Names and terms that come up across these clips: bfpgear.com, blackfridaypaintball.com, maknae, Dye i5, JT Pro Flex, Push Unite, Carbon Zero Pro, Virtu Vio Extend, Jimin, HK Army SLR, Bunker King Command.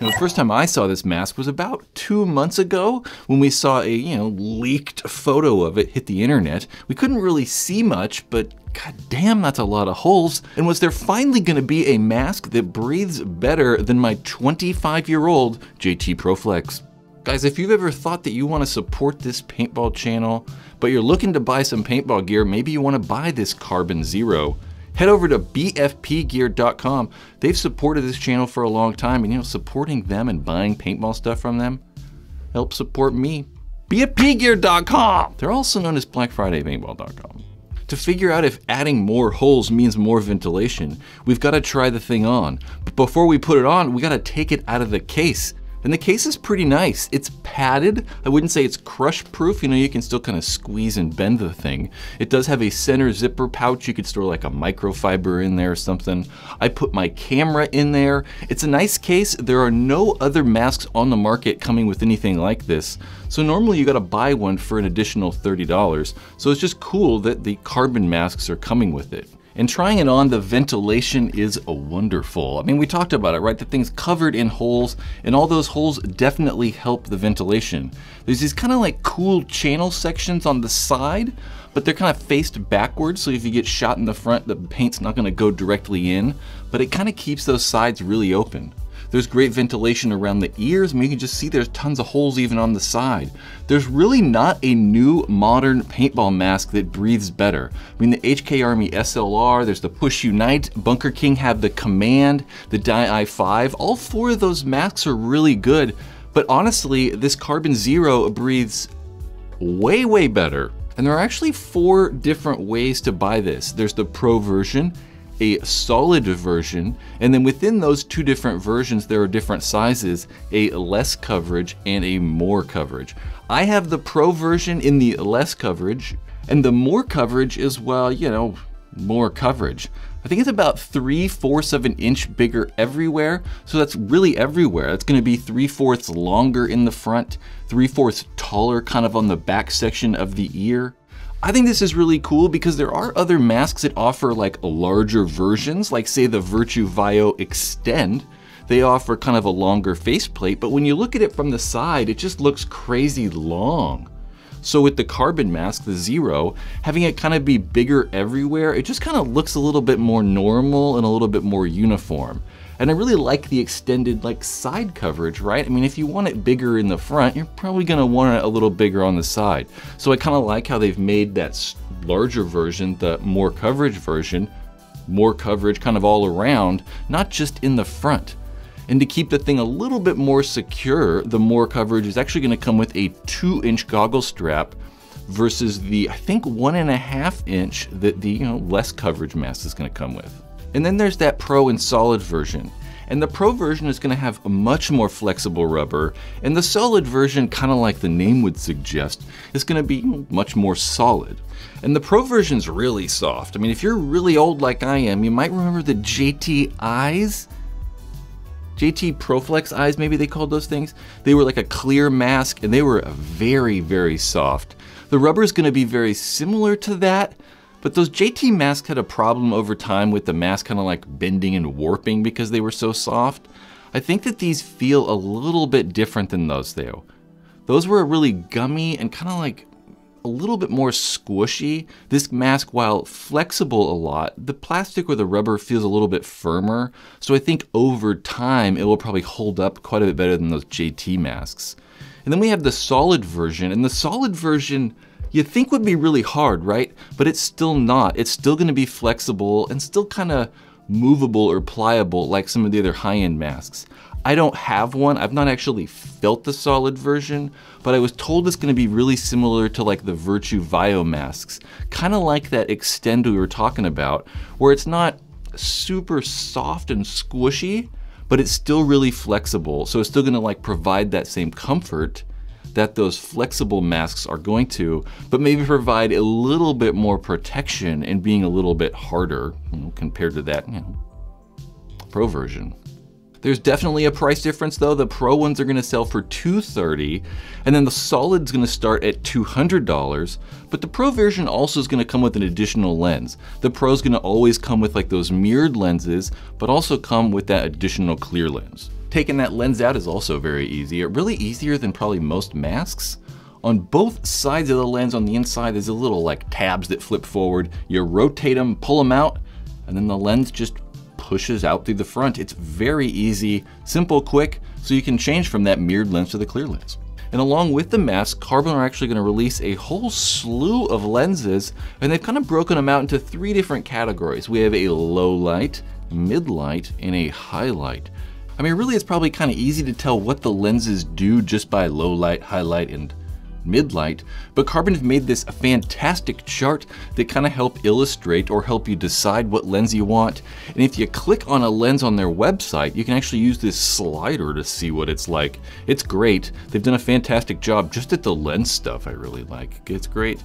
Now, the first time I saw this mask was about 2 months ago when we saw a, leaked photo of it hit the internet. We couldn't really see much, but god damn, that's a lot of holes. And was there finally gonna be a mask that breathes better than my 25-year-old JT Pro Flex? Guys, if you've ever thought that you want to support this paintball channel, but you're looking to buy some paintball gear, maybe you want to buy this Carbon Zero, head over to bfpgear.com. They've supported this channel for a long time, and supporting them and buying paintball stuff from them helps support me. bfpgear.com! They're also known as blackfridaypaintball.com. To figure out if adding more holes means more ventilation, we've got to try the thing on. But before we put it on, we got to take it out of the case. And the case is pretty nice. It's padded. I wouldn't say it's crush proof. You can still kind of squeeze and bend the thing. It does have a center zipper pouch. You could store like a microfiber in there or something. I put my camera in there. It's a nice case. There are no other masks on the market coming with anything like this. So normally you gotta buy one for an additional $30. So it's just cool that the carbon masks are coming with it. And trying it on, the ventilation is wonderful. We talked about it, right? The thing's covered in holes, and all those holes definitely help the ventilation. There's these kind of like cool channel sections on the side, but they're kind of faced backwards, so if you get shot in the front, the paint's not gonna go directly in, but it kind of keeps those sides really open. There's great ventilation around the ears. You can just see there's tons of holes even on the side. There's really not a new modern paintball mask that breathes better. The HK Army SLR, there's the Push Unite, Bunker King have the Command, the Dye i5. All four of those masks are really good, but honestly, this Carbon Zero breathes way, way better. And there are actually four different ways to buy this. There's the Pro version, a solid version, and then within those two different versions, there are different sizes, a less coverage and a more coverage. I have the Pro version in the less coverage, and the more coverage is, well, more coverage. I think it's about 3/4 of an inch bigger everywhere, so that's really everywhere. It's gonna be 3/4 longer in the front, 3/4 taller kind of on the back section of the ear. I think this is really cool because there are other masks that offer like larger versions, like say the Virtu Vio Extend. They offer kind of a longer faceplate, but when you look at it from the side, it just looks crazy long. So with the carbon mask, the Zero, having it kind of be bigger everywhere, it just kind of looks a little bit more normal and a little bit more uniform. And I really like the extended like side coverage, right? If you want it bigger in the front, you're probably gonna want it a little bigger on the side. So I kind of like how they've made that larger version, the more coverage version, more coverage kind of all around, not just in the front. And to keep the thing a little bit more secure, the more coverage is actually gonna come with a 2-inch goggle strap versus the, I think, 1.5-inch that the less coverage mask is gonna come with. And then there's that Pro and Solid version. And the Pro version is gonna have a much more flexible rubber, and the Solid version, kinda like the name would suggest, is gonna be much more solid. And the Pro version's really soft. If you're really old like I am, you might remember the JT eyes. JT Pro Flex eyes, maybe they called those things. They were like a clear mask, and they were very, very soft. The rubber is gonna be very similar to that, but those JT masks had a problem over time with the mask kind of like bending and warping because they were so soft. I think that these feel a little bit different than those though. Those were really gummy and kind of like a little bit more squishy. This mask, while flexible a lot, the plastic or the rubber feels a little bit firmer. So I think over time, it will probably hold up quite a bit better than those JT masks. And then we have the solid version, and the solid version you'd think would be really hard, right? But it's still not. It's still gonna be flexible and still kinda movable or pliable like some of the other high-end masks. I don't have one. I've not actually felt the solid version, but I was told it's gonna be really similar to like the Virtu Vio masks. Kinda like that Extend we were talking about, where it's not super soft and squishy, but it's still really flexible. So it's still gonna like provide that same comfort that those flexible masks are going to, but maybe provide a little bit more protection and being a little bit harder compared to that Pro version. There's definitely a price difference though. The Pro ones are gonna sell for $230, and then the Solid's gonna start at $200, but the Pro version also is gonna come with an additional lens. The Pro's gonna always come with like those mirrored lenses, but also come with that additional clear lens. Taking that lens out is also very easy, really easier than probably most masks. On both sides of the lens on the inside, there's a little like tabs that flip forward. You rotate them, pull them out, and then the lens just pushes out through the front. It's very easy, simple, quick, so you can change from that mirrored lens to the clear lens. And along with the mask, Carbon are actually gonna release a whole slew of lenses, and they've kind of broken them out into three different categories. We have a low light, mid light, and a high light. I mean, really it's probably kind of easy to tell what the lenses do just by low light, high light, and mid light, but Carbon have made this a fantastic chart that kind of help illustrate or help you decide what lens you want. And if you click on a lens on their website, you can actually use this slider to see what it's like. It's great. They've done a fantastic job just at the lens stuff. I really like it. It's great.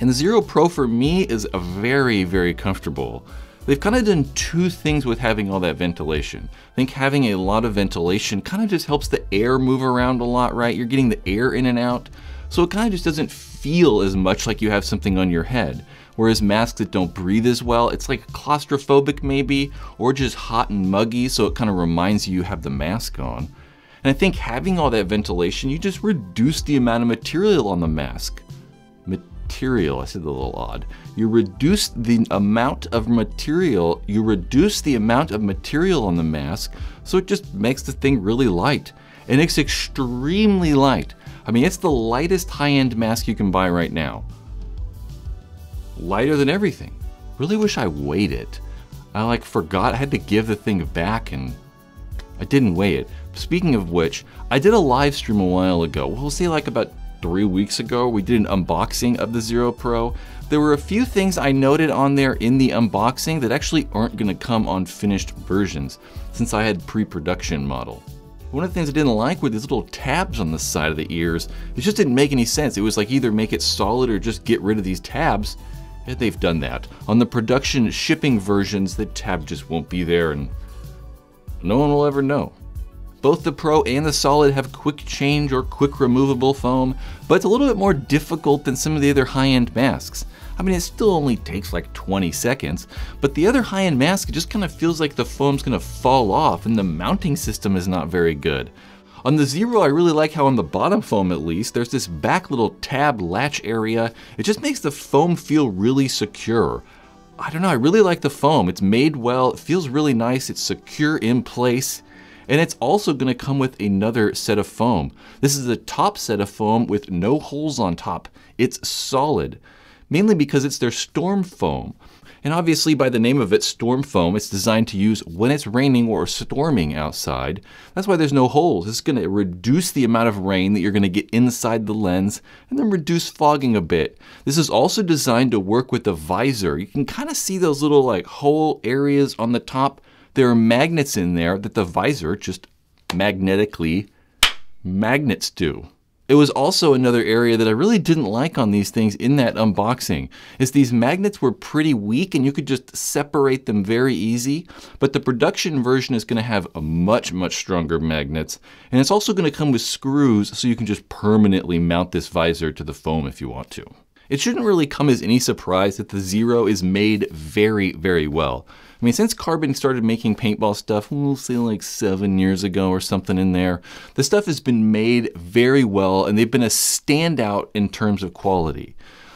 And the Zero Pro for me is very, very comfortable. They've kind of done two things with having all that ventilation. I think having a lot of ventilation kind of just helps the air move around a lot, right? You're getting the air in and out. So it kind of just doesn't feel as much like you have something on your head. Whereas masks that don't breathe as well, it's like claustrophobic maybe, or just hot and muggy. So it kind of reminds you have the mask on. And I think having all that ventilation, you just reduce the amount of material on the mask. I said a little odd. You reduce the amount of material, on the mask, so it just makes the thing really light. And it's extremely light. I mean, it's the lightest high-end mask you can buy right now. Lighter than everything. Really wish I weighed it. I like forgot, I had to give the thing back and I didn't weigh it. Speaking of which, I did a live stream a while ago, we'll say like about 3 weeks ago, we did an unboxing of the Zero Pro. There were a few things I noted on there in the unboxing that actually aren't gonna come on finished versions since I had pre-production model. One of the things I didn't like were these little tabs on the side of the ears. It just didn't make any sense. It was like either make it solid or just get rid of these tabs. And they've done that. On the production shipping versions, the tab just won't be there and no one will ever know. Both the Pro and the Solid have quick change or quick removable foam, but it's a little bit more difficult than some of the other high-end masks. I mean, it still only takes like 20 seconds, but the other high-end mask, it just kind of feels like the foam's gonna fall off and the mounting system is not very good. On the Zero, I really like how on the bottom foam at least, there's this back little tab latch area. It just makes the foam feel really secure. I don't know, I really like the foam. It's made well, it feels really nice, it's secure in place. And it's also gonna come with another set of foam. This is the top set of foam with no holes on top. It's solid, mainly because it's their storm foam. And obviously by the name of it, storm foam, it's designed to use when it's raining or storming outside. That's why there's no holes. It's gonna reduce the amount of rain that you're gonna get inside the lens and then reduce fogging a bit. This is also designed to work with the visor. You can kind of see those little like hole areas on the top. There are magnets in there that the visor just magnetically magnets to. It was also another area that I really didn't like on these things in that unboxing, is these magnets were pretty weak and you could just separate them very easy, but the production version is gonna have a much, much stronger magnets. And it's also gonna come with screws so you can just permanently mount this visor to the foam if you want to. It shouldn't really come as any surprise that the Zero is made very, very well. I mean, since Carbon started making paintball stuff, we'll say like 7 years ago or something in there, the stuff has been made very well and they've been a standout in terms of quality.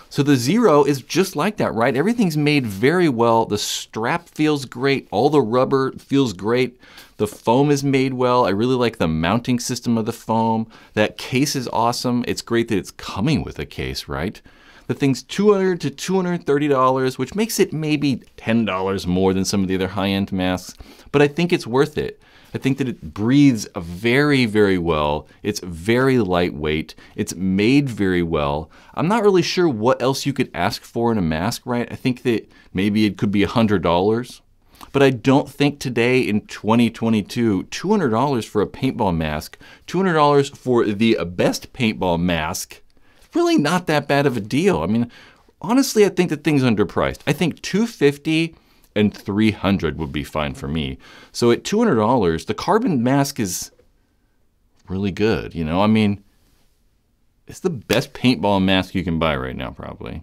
So the Zero is just like that, right? Everything's made very well. The strap feels great. All the rubber feels great. The foam is made well. I really like the mounting system of the foam. That case is awesome. It's great that it's coming with a case, right? The thing's $200 to $230, which makes it maybe $10 more than some of the other high-end masks, but I think it's worth it. I think that it breathes very, very well. It's very lightweight. It's made very well. I'm not really sure what else you could ask for in a mask, right? I think that maybe it could be $100, but I don't think today in 2022, $200 for a paintball mask, $200 for the best paintball mask, really not that bad of a deal. I mean, honestly, I think the thing's underpriced. I think $250 and $300 would be fine for me. So at $200, the Carbon mask is really good. You know, I mean, it's the best paintball mask you can buy right now, probably.